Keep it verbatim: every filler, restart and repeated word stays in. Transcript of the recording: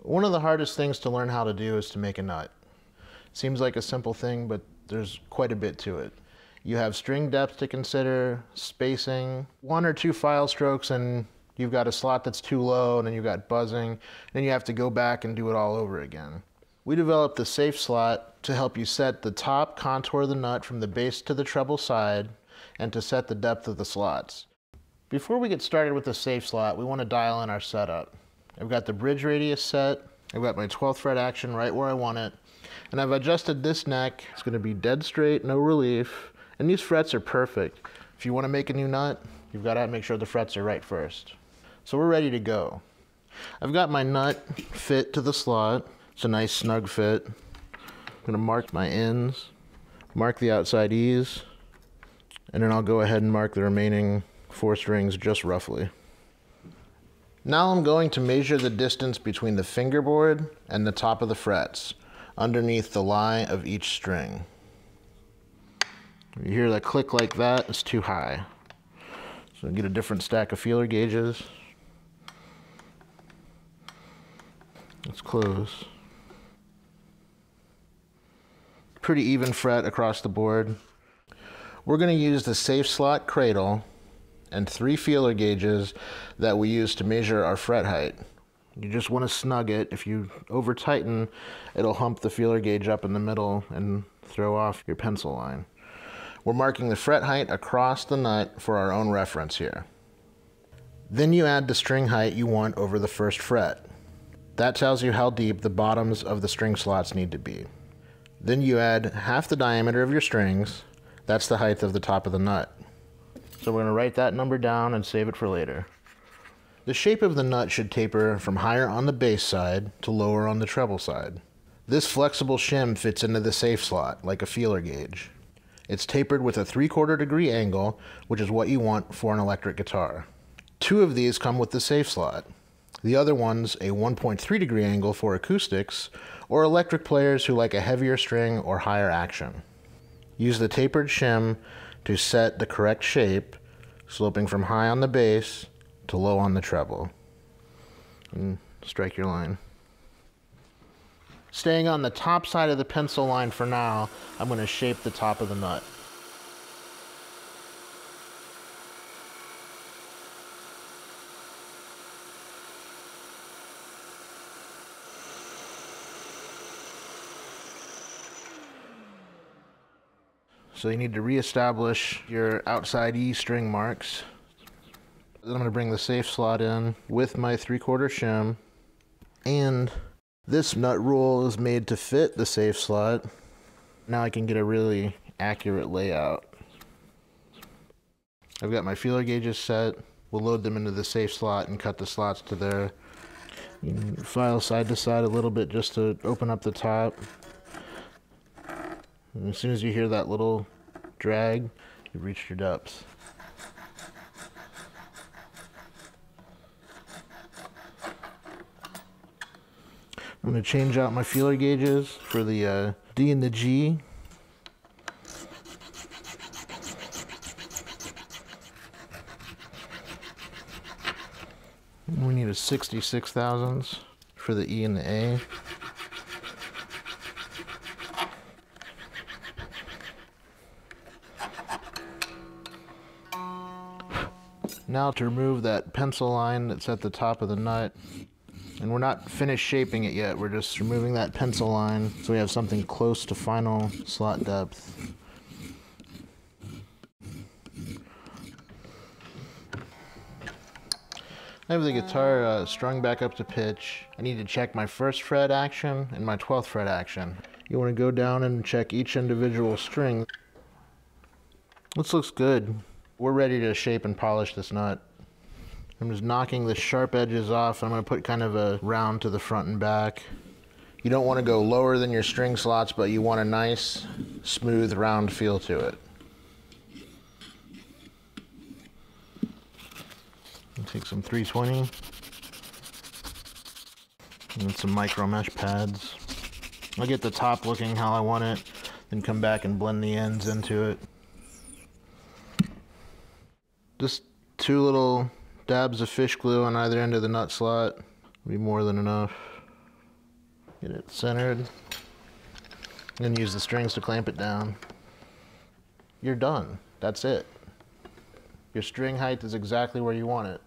One of the hardest things to learn how to do is to make a nut. Seems like a simple thing, but there's quite a bit to it. You have string depth to consider, spacing, one or two file strokes, and you've got a slot that's too low, and then you've got buzzing, and then you have to go back and do it all over again. We developed the safe slot to help you set the top contour of the nut from the base to the treble side, and to set the depth of the slots. Before we get started with the safe slot, we want to dial in our setup. I've got the bridge radius set, I've got my twelfth fret action right where I want it, and I've adjusted this neck. It's going to be dead straight, no relief, and these frets are perfect. If you want to make a new nut, you've got to make sure the frets are right first. So we're ready to go. I've got my nut fit to the slot. It's a nice snug fit. I'm going to mark my ends, mark the outside E's, and then I'll go ahead and mark the remaining four strings just roughly. Now I'm going to measure the distance between the fingerboard and the top of the frets, underneath the lie of each string. You hear that click like that, it's too high. So get a different stack of feeler gauges. Let's close. Pretty even fret across the board. We're going to use the safe slot cradle and three feeler gauges that we use to measure our fret height. You just want to snug it. If you over tighten, it'll hump the feeler gauge up in the middle and throw off your pencil line. We're marking the fret height across the nut for our own reference here. Then you add the string height you want over the first fret. That tells you how deep the bottoms of the string slots need to be. Then you add half the diameter of your strings. That's the height of the top of the nut. So we're going to write that number down and save it for later. The shape of the nut should taper from higher on the bass side to lower on the treble side. This flexible shim fits into the safe slot like a feeler gauge. It's tapered with a three-quarter degree angle, which is what you want for an electric guitar. Two of these come with the safe slot. The other one's a one point three degree angle for acoustics or electric players who like a heavier string or higher action. Use the tapered shim to set the correct shape, sloping from high on the bass to low on the treble. And strike your line. Staying on the top side of the pencil line for now, I'm going to shape the top of the nut. So you need to reestablish your outside E string marks. Then I'm going to bring the safe slot in with my three-quarter shim. And this nut rule is made to fit the safe slot. Now I can get a really accurate layout. I've got my feeler gauges set. We'll load them into the safe slot and cut the slots to there. You can file side to side a little bit just to open up the top. And as soon as you hear that little drag, you've reached your depths. I'm going to change out my feeler gauges for the uh, D and the G. And we need a sixty-six thousandths for the E and the A. Now to remove that pencil line that's at the top of the nut. And we're not finished shaping it yet, we're just removing that pencil line so we have something close to final slot depth. I have the guitar uh, strung back up to pitch. I need to check my first fret action and my twelfth fret action. You want to go down and check each individual string. This looks good. We're ready to shape and polish this nut. I'm just knocking the sharp edges off. I'm going to put kind of a round to the front and back. You don't want to go lower than your string slots, but you want a nice, smooth, round feel to it. Take some three twenty and some micro mesh pads. I'll get the top looking how I want it, then come back and blend the ends into it. This two little dabs of fish glue on either end of the nut slot will be more than enough. Get it centered. Then use the strings to clamp it down. You're done. That's it. Your string height is exactly where you want it.